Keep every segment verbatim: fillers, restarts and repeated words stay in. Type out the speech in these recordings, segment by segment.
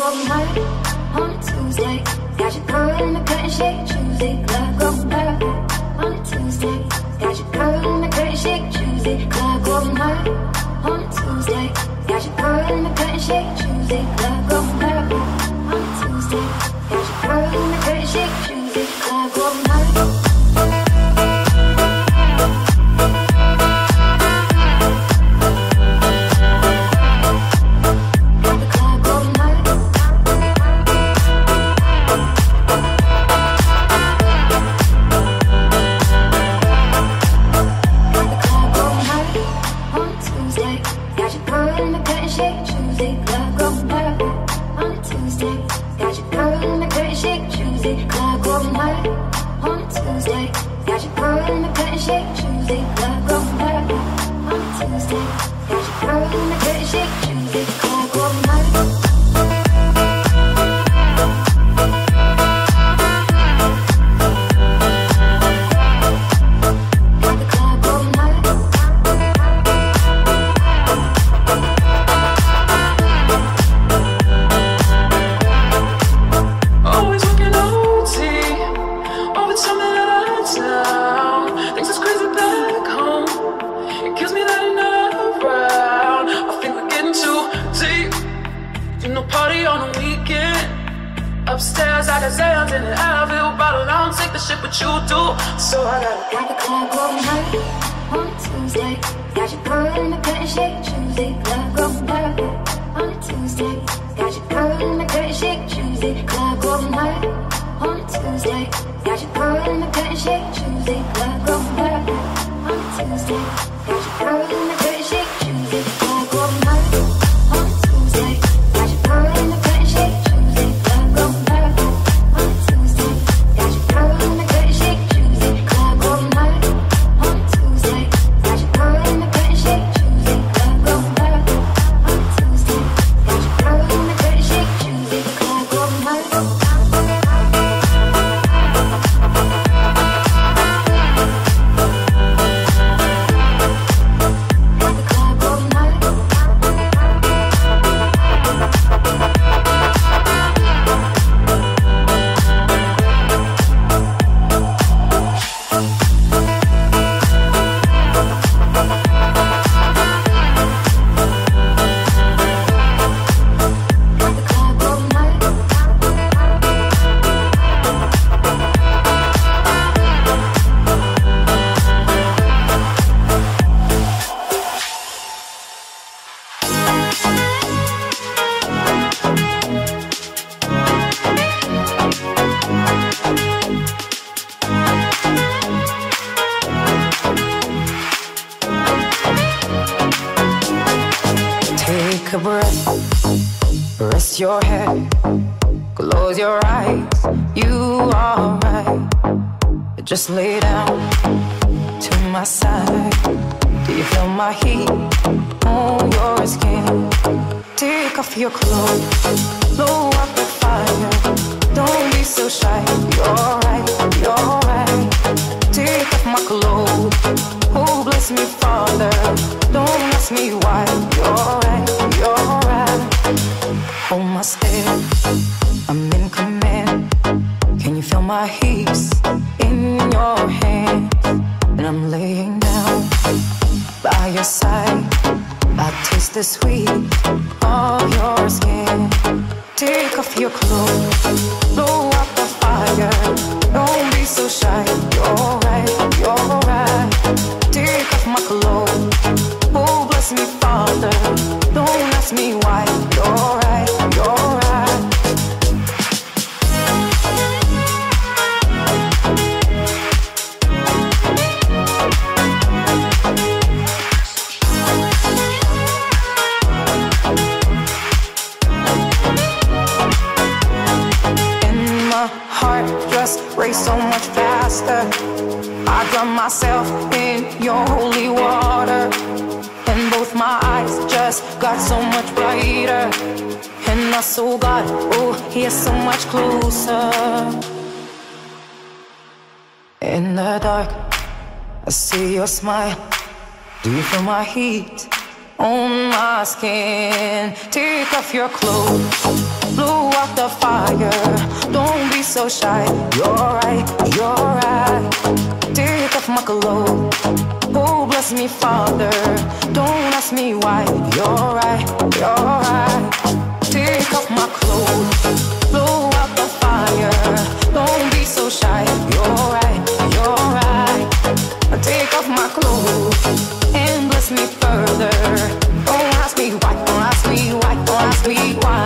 on Monday, on a Tuesday. Got your girl in the curtain shake Tuesday. Club going Monday, on a Tuesday. Got your girl in the curtain shake Tuesday. Club going Monday, on a Tuesday. Got your girl in the curtain shake Tuesday. Club going Monday, on a Tuesday. Got your girl in the curtain shake Tuesday. Club going Monday. Your head, close your eyes, you are right. Just lay down to my side. Do you feel my heat on your skin? Take off your clothes, blow up the fire. Don't be so shy, you're right, you're right. Take off my clothes, oh bless me Father. Don't ask me why, you're right, you're right. Hold my step, I'm in command. Can you feel my hips in your hands? And I'm laying down by your side. I taste the sweet of your skin. Take off your clothes, blow up the fire. Don't be so shy, you're right, you're right. Take off my clothes, oh bless me Father. Don't ask me why, you're right. Race so much faster. I drown myself in your holy water. And both my eyes just got so much brighter. And I saw God, oh, He's so much closer. In the dark, I see your smile. Do you feel my heat on my skin? Take off your clothes, blew out the fire. Don't be so shy, you're right, you're right. Take off my clothes, oh bless me Father. Don't ask me why, you're right, you're right. Take off my clothes, blow out the fire. Don't be so shy, you're right, you're right. Take off my clothes and bless me further. Don't ask me why, don't ask me why, don't ask me why.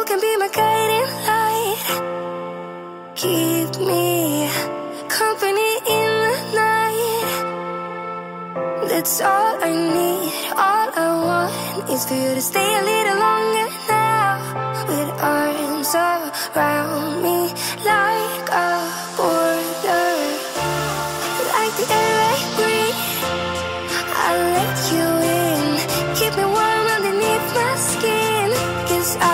You can be my guiding light. Keep me company in the night. That's all I need, all I want is for you to stay a little longer now. With arms around me like a border, like the air I breathe, I let you in. Keep me warm underneath my skin, 'cause I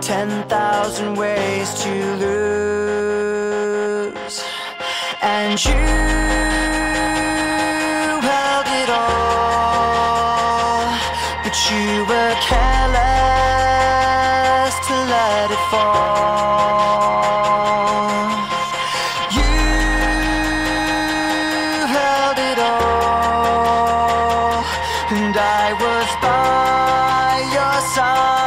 ten thousand ways to lose, and you held it all, but you were careless to let it fall. You held it all, and I was by your side.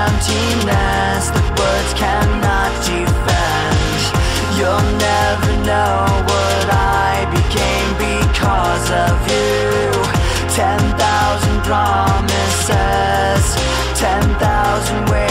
Emptiness that words cannot defend. You'll never know what I became because of you. Ten thousand promises, ten thousand ways.